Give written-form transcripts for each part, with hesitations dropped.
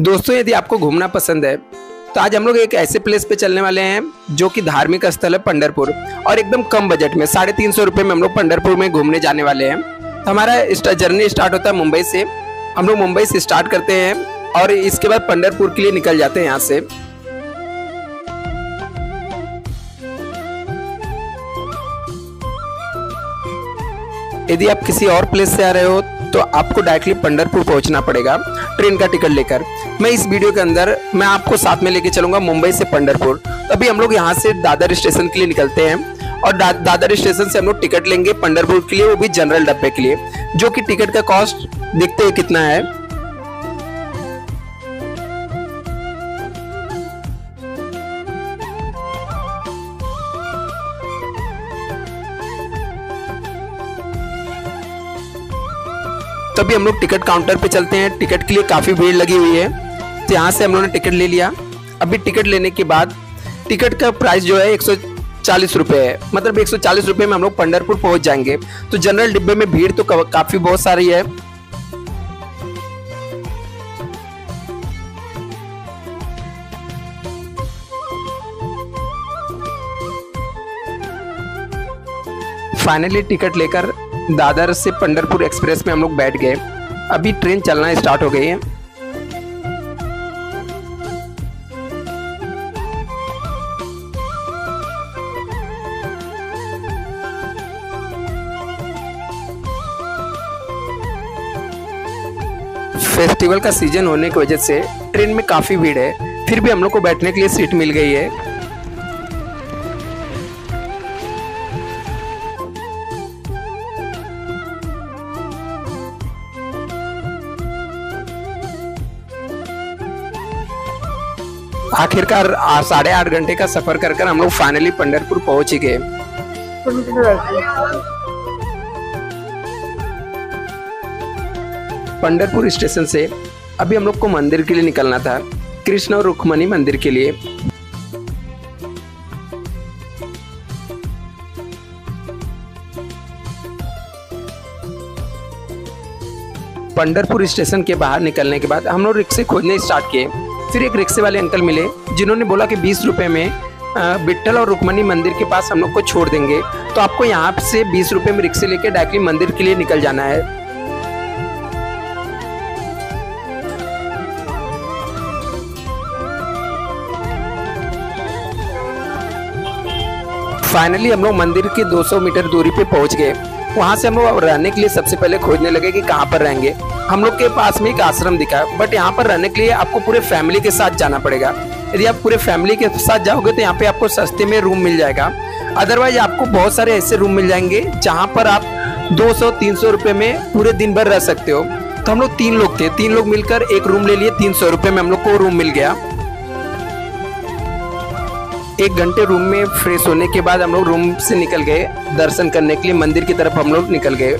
दोस्तों यदि आपको घूमना पसंद है तो आज हम लोग एक ऐसे प्लेस पे चलने वाले हैं जो कि धार्मिक स्थल है पंढरपुर, और एकदम कम बजट में 350 रुपये में हम लोग पंढरपुर में घूमने जाने वाले हैं। तो हमारा जर्नी स्टार्ट होता है मुंबई से। हम लोग मुंबई से स्टार्ट करते हैं और इसके बाद पंढरपुर के लिए निकल जाते हैं यहाँ से। यदि आप किसी और प्लेस से आ रहे हो तो आपको डायरेक्टली पंढरपुर पहुंचना पड़ेगा ट्रेन का टिकट लेकर। मैं इस वीडियो के अंदर मैं आपको साथ में लेके चलूंगा मुंबई से पंढरपुर। अभी हम लोग यहाँ से दादर स्टेशन के लिए निकलते हैं और दादर स्टेशन से हम लोग टिकट लेंगे पंढरपुर के लिए, वो भी जनरल डब्बे के लिए, जो कि टिकट का कॉस्ट देखते हुए कितना है। तभी हम लोग टिकट काउंटर पे चलते हैं। टिकट के लिए काफ़ी भीड़ लगी हुई है, तो यहाँ से हम लोगों ने टिकट ले लिया। अभी टिकट लेने के बाद टिकट का प्राइस जो है 140 रुपये है, मतलब 140 रुपये में हम लोग पंढरपुर पहुँच जाएंगे। तो जनरल डिब्बे में भीड़ तो काफ़ी बहुत सारी है। फाइनली टिकट लेकर दादर से पंढरपुर एक्सप्रेस में हम लोग बैठ गए। अभी ट्रेन चलना स्टार्ट हो गई है। फेस्टिवल का सीजन होने की वजह से ट्रेन में काफ़ी भीड़ है, फिर भी हम लोग को बैठने के लिए सीट मिल गई है। आखिरकार 8.5 घंटे का सफर कर कर हम लोग फाइनली पंढरपुर पहुंच ही गए। पंढरपुर स्टेशन से अभी हम लोग को मंदिर के लिए निकलना था, कृष्ण और रुक्मिणी मंदिर के लिए। पंढरपुर स्टेशन के बाहर निकलने के बाद हम लोग रिक्शे खोजने स्टार्ट किए। फिर एक रिक्शे वाले अंकल मिले जिन्होंने बोला कि 20 रुपये में विट्ठल और रुक्मिणी मंदिर के पास हम लोग को छोड़ देंगे। तो आपको यहाँ से 20 रुपये में रिक्शे लेके डायरेक्टली मंदिर के लिए निकल जाना है। फाइनली हम लोग मंदिर की 200 मीटर दूरी पे पहुँच गए। वहाँ से हम लोग रहने के लिए सबसे पहले खोजने लगे कि कहाँ पर रहेंगे। हम लोग के पास में एक आश्रम दिखा, बट यहाँ पर रहने के लिए आपको पूरे फैमिली के साथ जाना पड़ेगा। यदि आप पूरे फैमिली के साथ जाओगे तो यहाँ पे आपको सस्ते में रूम मिल जाएगा। अदरवाइज आपको बहुत सारे ऐसे रूम मिल जाएंगे जहाँ पर आप 200-300 रुपये में पूरे दिन भर रह सकते हो। तो हम लोग 3 लोग थे, 3 लोग मिलकर एक रूम ले लिए। 300 रुपये में हम लोग को रूम मिल गया। 1 घंटे रूम में फ्रेश होने के बाद हम लोग रूम से निकल गए दर्शन करने के लिए। मंदिर की तरफ हम लोग निकल गए।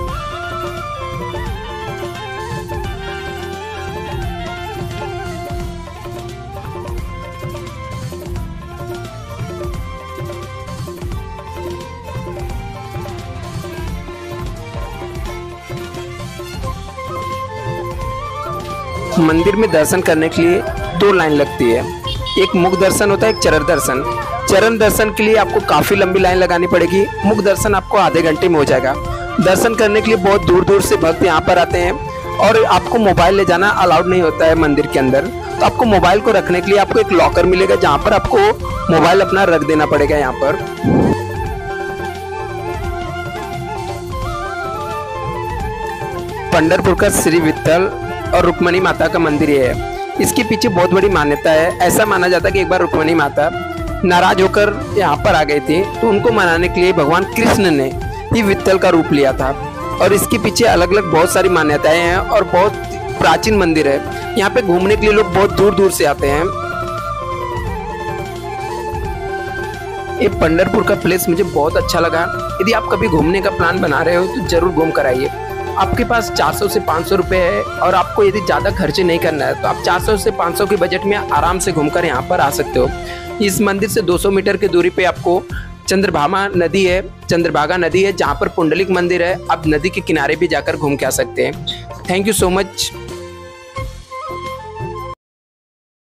मंदिर में दर्शन करने के लिए 2 लाइन लगती है, एक मुख दर्शन होता है, एक चरण दर्शन। चरण दर्शन के लिए आपको काफ़ी लंबी लाइन लगानी पड़ेगी। मुख दर्शन आपको आधे घंटे में हो जाएगा। दर्शन करने के लिए बहुत दूर दूर से भक्त यहाँ पर आते हैं, और आपको मोबाइल ले जाना अलाउड नहीं होता है मंदिर के अंदर। तो आपको मोबाइल को रखने के लिए आपको एक लॉकर मिलेगा जहाँ पर आपको मोबाइल अपना रख देना पड़ेगा। यहाँ पर पंढरपुर का श्री विट्ठल और रुक्मिणी माता का मंदिर है। इसके पीछे बहुत बड़ी मान्यता है। ऐसा माना जाता है कि एक बार रुक्मिणी माता नाराज होकर यहाँ पर आ गई थी, तो उनको मनाने के लिए भगवान कृष्ण ने ही विट्ठल का रूप लिया था। और इसके पीछे अलग अलग बहुत सारी मान्यताएं हैं और बहुत प्राचीन मंदिर है। यहाँ पे घूमने के लिए लोग बहुत दूर दूर से आते हैं। ये पंढरपुर का प्लेस मुझे बहुत अच्छा लगा। यदि आप कभी घूमने का प्लान बना रहे हो तो जरूर घूम कर आइए। आपके पास 400 से 500 रुपये है और आपको यदि ज़्यादा खर्चे नहीं करना है तो आप 400 से 500 के बजट में आराम से घूमकर यहाँ पर आ सकते हो। इस मंदिर से 200 मीटर की दूरी पे आपको चंद्रभागा नदी है जहाँ पर पुंडलिक मंदिर है। आप नदी के किनारे भी जाकर घूम के आ सकते हैं। Thank you so much.